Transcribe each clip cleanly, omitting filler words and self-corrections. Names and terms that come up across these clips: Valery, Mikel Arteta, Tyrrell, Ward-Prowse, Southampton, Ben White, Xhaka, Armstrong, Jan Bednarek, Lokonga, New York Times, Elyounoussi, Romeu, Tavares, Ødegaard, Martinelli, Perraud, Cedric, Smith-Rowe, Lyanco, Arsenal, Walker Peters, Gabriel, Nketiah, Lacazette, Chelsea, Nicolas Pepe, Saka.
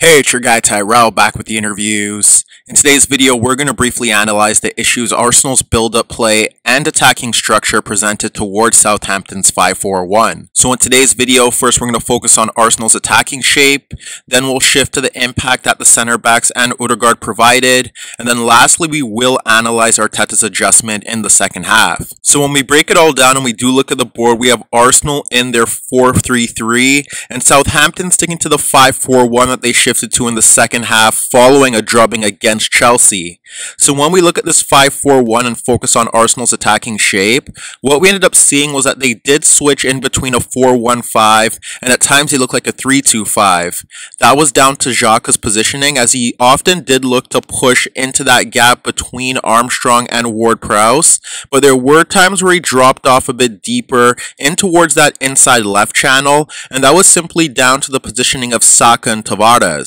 Hey, it's your guy Tyrell back with the interviews. In today's video, we're going to briefly analyze the issues Arsenal's build-up play and attacking structure presented towards Southampton's 5-4-1. So in today's video, first we're going to focus on Arsenal's attacking shape, then we'll shift to the impact that the centre-backs and Ødegaard provided, and then lastly we will analyze Arteta's adjustment in the second half. So when we break it all down and we do look at the board, we have Arsenal in their 4-3-3 and Southampton sticking to the 5-4-1 that they shifted to in the second half following a drubbing against Chelsea. So when we look at this 5-4-1 and focus on Arsenal's attacking shape, what we ended up seeing was that they did switch in between a 4-1-5 and at times they looked like a 3-2-5. That was down to Xhaka's positioning, as he often did look to push into that gap between Armstrong and Ward-Prowse, but there were times where he dropped off a bit deeper in towards that inside left channel, and that was simply down to the positioning of Saka and Tavares.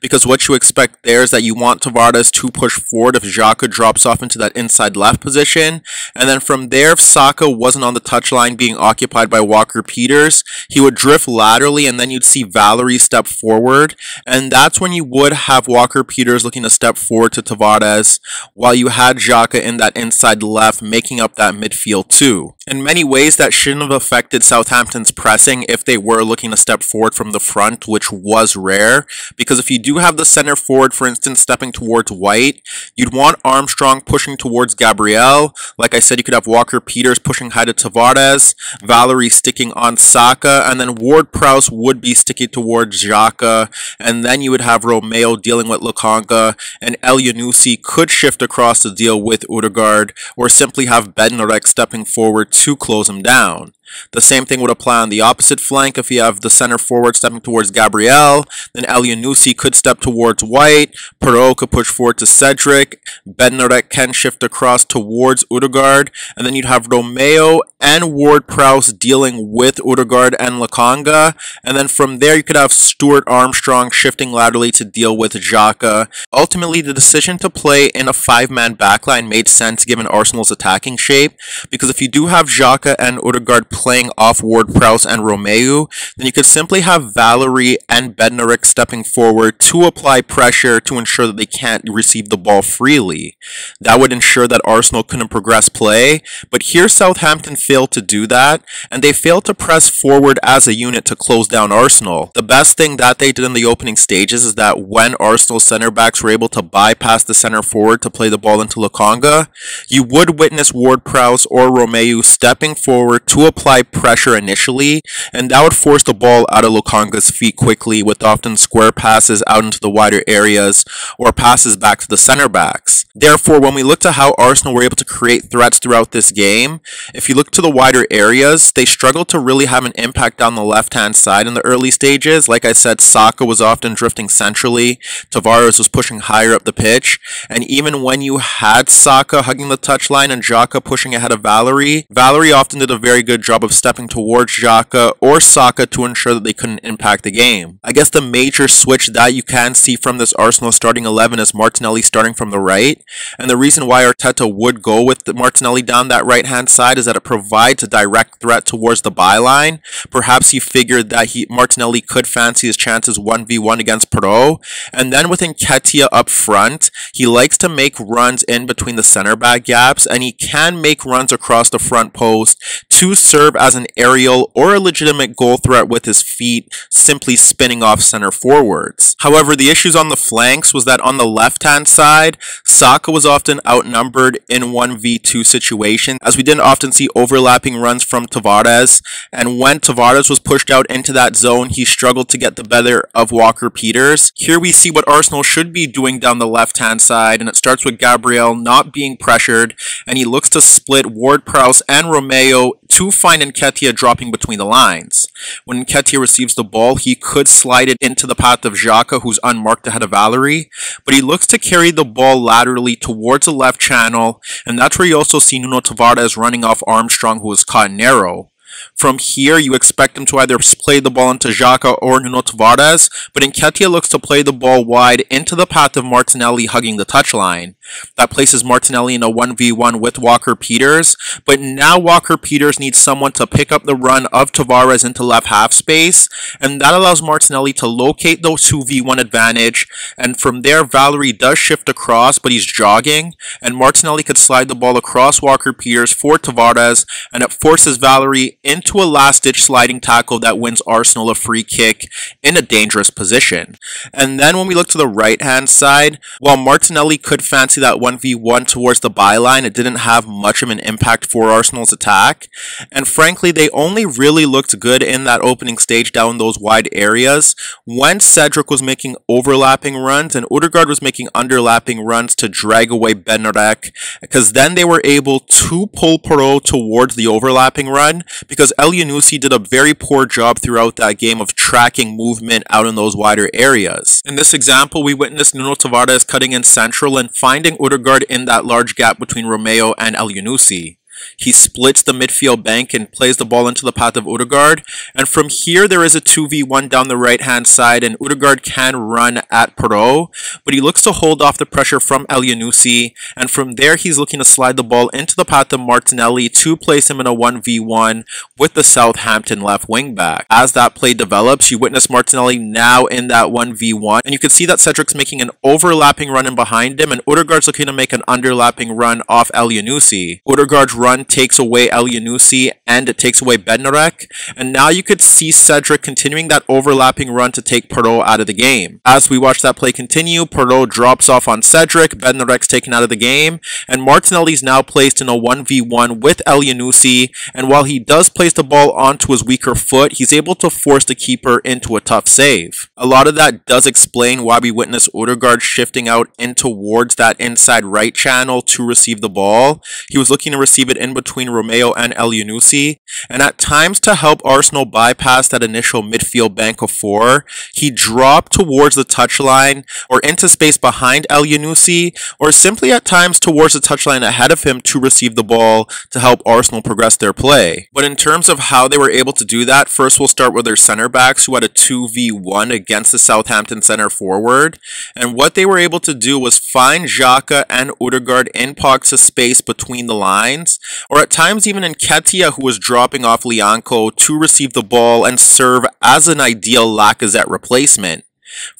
Because what you expect there is that you want Tavares to push forward if Xhaka drops off into that inside left position, and then from there, if Saka wasn't on the touchline being occupied by Walker Peters, he would drift laterally and then you'd see Valery step forward, and that's when you would have Walker Peters looking to step forward to Tavares, while you had Xhaka in that inside left making up that midfield too. In many ways, that shouldn't have affected Southampton's pressing if they were looking to step forward from the front, which was rare. Because if you do have the center forward, for instance, stepping towards White, you'd want Armstrong pushing towards Gabriel. Like I said, you could have Walker Peters pushing high to Tavares, Valery sticking on Saka, and then Ward-Prowse would be sticking towards Xhaka, and then you would have Romeu dealing with Lokonga, and Elyounoussi could shift across to deal with Ødegaard, or simply have Bednarek stepping forward to close him down. The same thing would apply on the opposite flank. If you have the center forward stepping towards Gabriel, then Elyounoussi could step towards White, Perraud could push forward to Cedric, Bednarek can shift across towards Ødegaard, and then you'd have Romeu and Ward-Prowse dealing with Ødegaard and Lokonga, and then from there you could have Stuart Armstrong shifting laterally to deal with Xhaka. Ultimately, the decision to play in a five-man backline made sense given Arsenal's attacking shape, because if you do have Xhaka and Ødegaard playing off Ward-Prowse and Romeu, then you could simply have Valery and Bednarek stepping forward to apply pressure to ensure that they can't receive the ball freely. That would ensure that Arsenal couldn't progress play, but here Southampton failed to do that, and they failed to press forward as a unit to close down Arsenal. The best thing that they did in the opening stages is that when Arsenal's centre-backs were able to bypass the centre forward to play the ball into Lokonga, you would witness Ward-Prowse or Romeu stepping forward to apply pressure initially, and that would force the ball out of Lokonga's feet quickly, with often square passes out into the wider areas or passes back to the center backs. Therefore, when we looked at how Arsenal were able to create threats throughout this game, if you look to the wider areas, they struggled to really have an impact on the left hand side in the early stages. Like I said, Saka was often drifting centrally, Tavares was pushing higher up the pitch, and even when you had Saka hugging the touchline and Xhaka pushing ahead of Valery, Valery often did a very good job of stepping towards Xhaka or Saka to ensure that they couldn't impact the game. I guess the major switch that you can see from this Arsenal starting 11 is Martinelli starting from the right, and the reason why Arteta would go with Martinelli down that right hand side is that it provides a direct threat towards the byline. Perhaps he figured that Martinelli could fancy his chances 1v1 against Perraud, and then with Nketiah up front, he likes to make runs in between the center back gaps, and he can make runs across the front post to serve as an aerial or a legitimate goal threat with his feet, simply spinning off center forwards. However, the issues on the flanks was that on the left-hand side, Saka was often outnumbered in 1v2 situations, as we didn't often see overlapping runs from Tavares, and when Tavares was pushed out into that zone, he struggled to get the better of Walker Peters. Here we see what Arsenal should be doing down the left-hand side, and it starts with Gabriel not being pressured, and he looks to split Ward-Prowse and Romeu to find Nketiah dropping between the lines. When Nketiah receives the ball, he could slide it into the path of Xhaka, who's unmarked ahead of Valery, but he looks to carry the ball laterally towards the left channel, and that's where you also see Nuno Tavares running off Armstrong, who was caught narrow. From here, you expect him to either play the ball into Xhaka or Nuno Tavares, but Nketiah looks to play the ball wide into the path of Martinelli hugging the touchline. That places Martinelli in a 1v1 with Walker Peters, but now Walker Peters needs someone to pick up the run of Tavares into left half space, and that allows Martinelli to locate those 2v1 advantage, and from there Valery does shift across, but he's jogging, and Martinelli could slide the ball across Walker Peters for Tavares, and it forces Valery into a last-ditch sliding tackle that wins Arsenal a free kick in a dangerous position. And then when we look to the right-hand side, while Martinelli could fancy that 1v1 towards the byline, it didn't have much of an impact for Arsenal's attack, and frankly they only really looked good in that opening stage down those wide areas when Cedric was making overlapping runs and Ødegaard was making underlapping runs to drag away Bednarek, because then they were able to pull Perraud towards the overlapping run, because Elyounoussi did a very poor job throughout that game of tracking movement out in those wider areas. In this example, we witnessed Nuno Tavares cutting in central and finding Ødegaard in that large gap between Romeu and Elyounoussi. He splits the midfield bank and plays the ball into the path of Ødegaard, and from here there is a 2v1 down the right hand side, and Ødegaard can run at Perraud, but he looks to hold off the pressure from Elyounoussi, and from there he's looking to slide the ball into the path of Martinelli to place him in a 1v1 with the Southampton left wing back. As that play develops, you witness Martinelli now in that 1v1, and you can see that Cedric's making an overlapping run in behind him, and Ødegaard's looking to make an underlapping run off Elyounoussi. Ødegaard's run takes away Elyounoussi and it takes away Bednarek, and now you could see Cedric continuing that overlapping run to take Perraud out of the game. As we watch that play continue, Perraud drops off on Cedric, Bednarek's taken out of the game, and Martinelli's now placed in a 1v1 with Elyounoussi, and while he does place the ball onto his weaker foot, he's able to force the keeper into a tough save. A lot of that does explain why we witness Ødegaard shifting out in towards that inside right channel to receive the ball. He was looking to receive it in between Romeu and Elyounoussi, and at times to help Arsenal bypass that initial midfield bank of four, he dropped towards the touchline or into space behind Elyounoussi, or simply at times towards the touchline ahead of him to receive the ball to help Arsenal progress their play. But in terms of how they were able to do that, first we'll start with their center backs, who had a 2v1 against the Southampton center forward, and what they were able to do was find Xhaka and Ødegaard in pockets of space between the lines, or at times even Nketiah, who was dropping off Lyanco to receive the ball and serve as an ideal Lacazette replacement.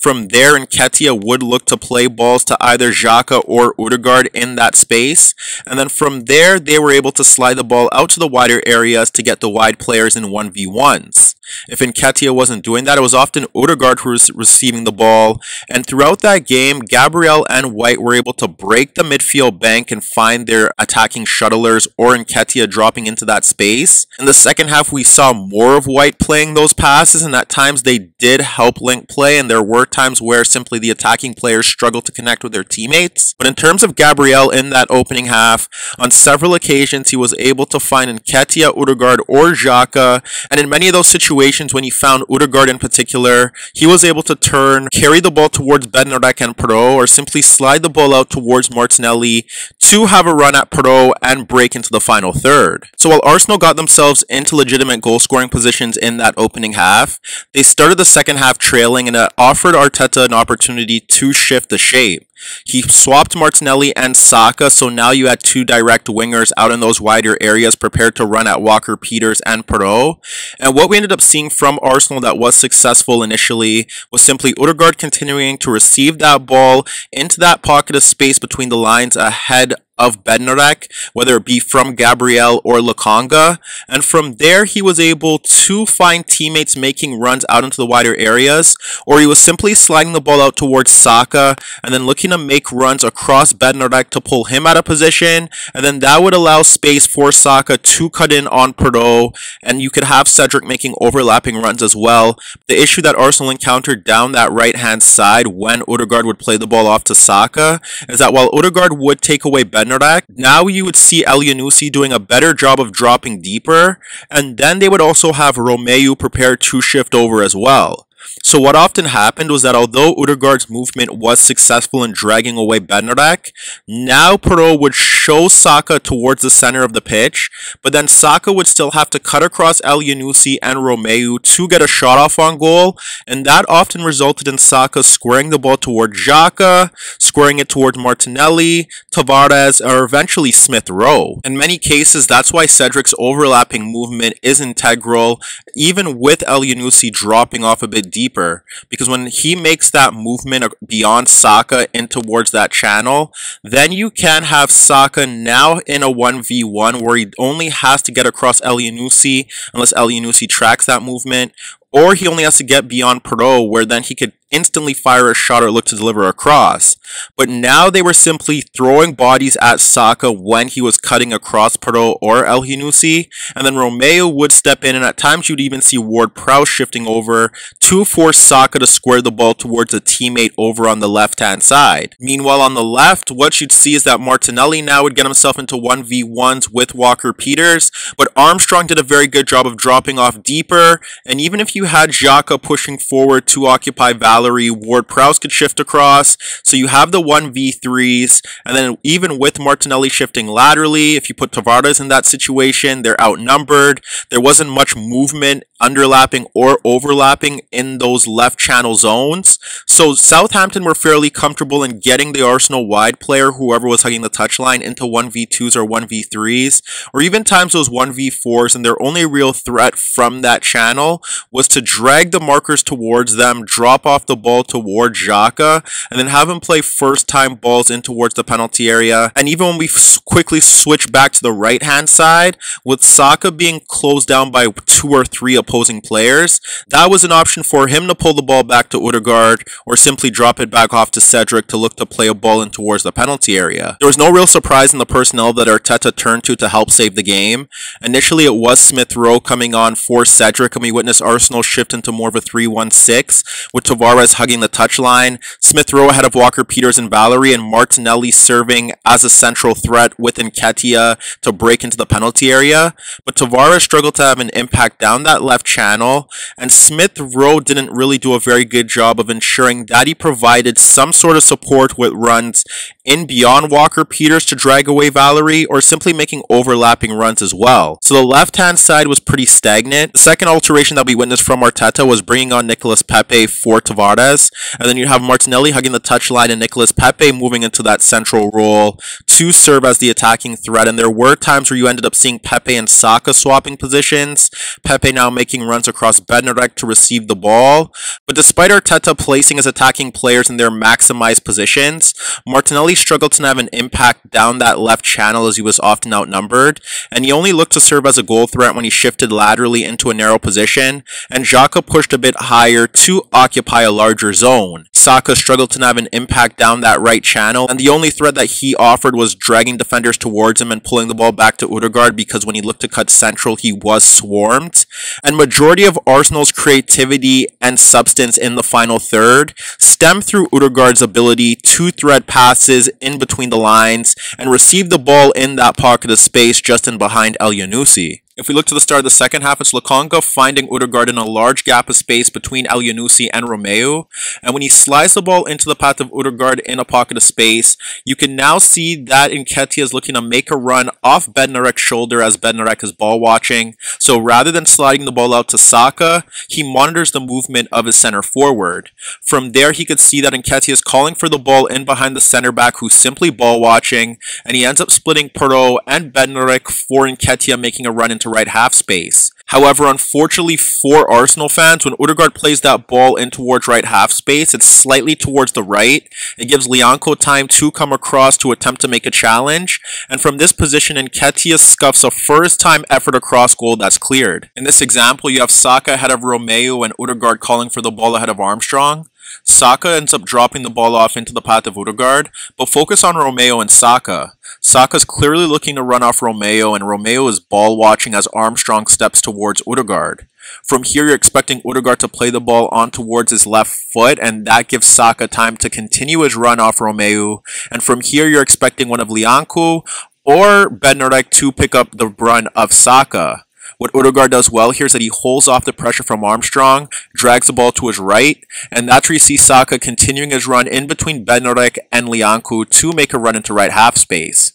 From there, Nketiah would look to play balls to either Xhaka or Ødegaard in that space, and then from there they were able to slide the ball out to the wider areas to get the wide players in 1v1s. If Nketiah wasn't doing that, it was often Ødegaard who was receiving the ball, and throughout that game, Gabriel and White were able to break the midfield bank and find their attacking shuttlers or Nketiah dropping into that space. In the second half, we saw more of White playing those passes, and at times they did help link play, and there were times where simply the attacking players struggled to connect with their teammates. But in terms of Gabriel in that opening half, on several occasions he was able to find Nketiah, Ødegaard, or Xhaka, and in many of those situations, when he found Ødegaard in particular, he was able to turn, carry the ball towards Bednarek and Perraud, or simply slide the ball out towards Martinelli to have a run at Perraud and break into the final third. So while Arsenal got themselves into legitimate goal-scoring positions in that opening half, they started the second half trailing, and it offered Arteta an opportunity to shift the shape. He swapped Martinelli and Saka, so now you had two direct wingers out in those wider areas prepared to run at Walker Peters and Perraud. And what we ended up seeing from Arsenal that was successful initially was simply Ødegaard continuing to receive that ball into that pocket of space between the lines ahead of Bednarek, whether it be from Gabriel or Lokonga, and from there he was able to find teammates making runs out into the wider areas, or he was simply sliding the ball out towards Saka and then looking to make runs across Bednarek to pull him out of position, and then that would allow space for Saka to cut in on Perraud, and you could have Cedric making overlapping runs as well. The issue that Arsenal encountered down that right hand side when Ødegaard would play the ball off to Saka is that while Ødegaard would take away Bednarek, now you would see Elyounoussi doing a better job of dropping deeper, and then they would also have Romeu prepared to shift over as well. So what often happened was that although Ødegaard's movement was successful in dragging away Bednarek, now Perraud would show Saka towards the center of the pitch, but then Saka would still have to cut across Elyounoussi and Romeu to get a shot off on goal, and that often resulted in Saka squaring the ball towards Xhaka, squaring it towards Martinelli, Tavares, or eventually Smith-Rowe. In many cases, that's why Cedric's overlapping movement is integral, even with Elyounoussi dropping off a bit deeper, because when he makes that movement beyond Saka and towards that channel, then you can have Saka now in a 1v1 where he only has to get across Elyounoussi, unless Elyounoussi tracks that movement, or he only has to get beyond Perraud, where then he could instantly fire a shot or look to deliver a cross. But now they were simply throwing bodies at Saka when he was cutting across Perraud or Elyounoussi, and then Romeu would step in, and at times you'd even see Ward-Prowse shifting over to force Saka to square the ball towards a teammate over on the left-hand side. Meanwhile, on the left, what you'd see is that Martinelli now would get himself into 1v1s with Walker Peters, but Armstrong did a very good job of dropping off deeper, and even if you had Xhaka pushing forward to occupy Valery, Ward-Prowse could shift across, so you have the 1v3s, and then even with Martinelli shifting laterally, if you put Tavares in that situation, they're outnumbered. There wasn't much movement, underlapping or overlapping in those left channel zones, so Southampton were fairly comfortable in getting the Arsenal wide player, whoever was hugging the touchline, into 1v2s or 1v3s, or even times those 1v4s, and their only real threat from that channel was to drag the markers towards them, drop off the ball towards Xhaka, and then have him play first-time balls in towards the penalty area. And even when we quickly switch back to the right-hand side, with Saka being closed down by 2 or 3 opposing players, that was an option for him to pull the ball back to Ødegaard or simply drop it back off to Cedric to look to play a ball in towards the penalty area. There was no real surprise in the personnel that Arteta turned to help save the game. Initially, it was Smith-Rowe coming on for Cedric, and we witnessed Arsenal shift into more of a 3-1-6, with Tavares hugging the touchline, Smith-Rowe ahead of Walker Peters and Valery, and Martinelli serving as a central threat with Nketiah to break into the penalty area. But Tavares struggled to have an impact down that left channel, and Smith-Rowe didn't really do a very good job of ensuring that he provided some sort of support with runs in beyond Walker Peters to drag away Valery, or simply making overlapping runs as well. So the left-hand side was pretty stagnant. The second alteration that we witnessed from Arteta was bringing on Nicolas Pepe for Tavares, and then you have Martinelli hugging the touchline and Nicolas Pepe moving into that central role to serve as the attacking threat. And there were times where you ended up seeing Pepe and Saka swapping positions, Pepe now making runs across Bednarek to receive the ball. But despite Arteta placing his attacking players in their maximized positions, Martinelli struggled to have an impact down that left channel, as he was often outnumbered, and he only looked to serve as a goal threat when he shifted laterally into a narrow position, and Xhaka pushed a bit higher to occupy a larger zone. Saka struggled to have an impact down that right channel, and the only threat that he offered was dragging defenders towards him and pulling the ball back to Ødegaard, because when he looked to cut central, he was swarmed. And majority of Arsenal's creativity and substance in the final third stemmed through Ødegaard's ability to thread passes in between the lines and receive the ball in that pocket of space just in behind Elyounoussi. If we look to the start of the second half, it's Lokonga finding Ødegaard in a large gap of space between Elyounoussi and Romeu, and when he slides the ball into the path of Ødegaard in a pocket of space, you can now see that Nketiah is looking to make a run off Bednarek's shoulder as Bednarek is ball watching, so rather than sliding the ball out to Saka, he monitors the movement of his center forward. From there, he could see that Nketiah is calling for the ball in behind the center back, who's simply ball watching, and he ends up splitting Perraud and Bednarek for Nketiah making a run into right half space. However, unfortunately for Arsenal fans, when Ødegaard plays that ball in towards right half space, it's slightly towards the right. It gives Lyanco time to come across to attempt to make a challenge, and from this position, Nketiah scuffs a first-time effort across goal that's cleared. In this example, you have Saka ahead of Romeu and Ødegaard calling for the ball ahead of Armstrong. Saka ends up dropping the ball off into the path of Ødegaard, but focus on Romeu and Saka. Saka's clearly looking to run off Romeu, and Romeu is ball watching as Armstrong steps towards Ødegaard. From here, you're expecting Ødegaard to play the ball on towards his left foot, and that gives Saka time to continue his run off Romeu. And from here, you're expecting one of Lyanco or Bednarek to pick up the run of Saka. What Ødegaard does well here is that he holds off the pressure from Armstrong, drags the ball to his right, and that's where you see Saka continuing his run in between Bednarek and Lyanco to make a run into right half space.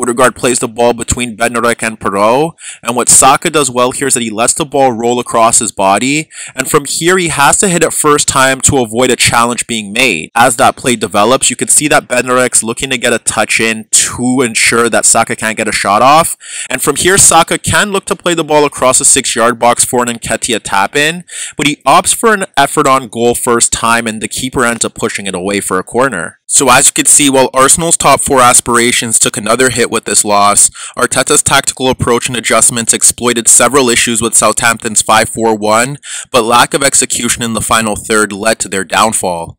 Ødegaard plays the ball between Bednarek and Perraud, and what Saka does well here is that he lets the ball roll across his body, and from here he has to hit it first time to avoid a challenge being made. As that play develops, you can see that Bednarek's looking to get a touch in to ensure that Saka can't get a shot off, and from here Saka can look to play the ball across the 6-yard box for an Nketiah tap-in, but he opts for an effort on goal first time, and the keeper ends up pushing it away for a corner. So as you can see, while Arsenal's top four aspirations took another hit with this loss, Arteta's tactical approach and adjustments exploited several issues with Southampton's 5-4-1, but lack of execution in the final third led to their downfall.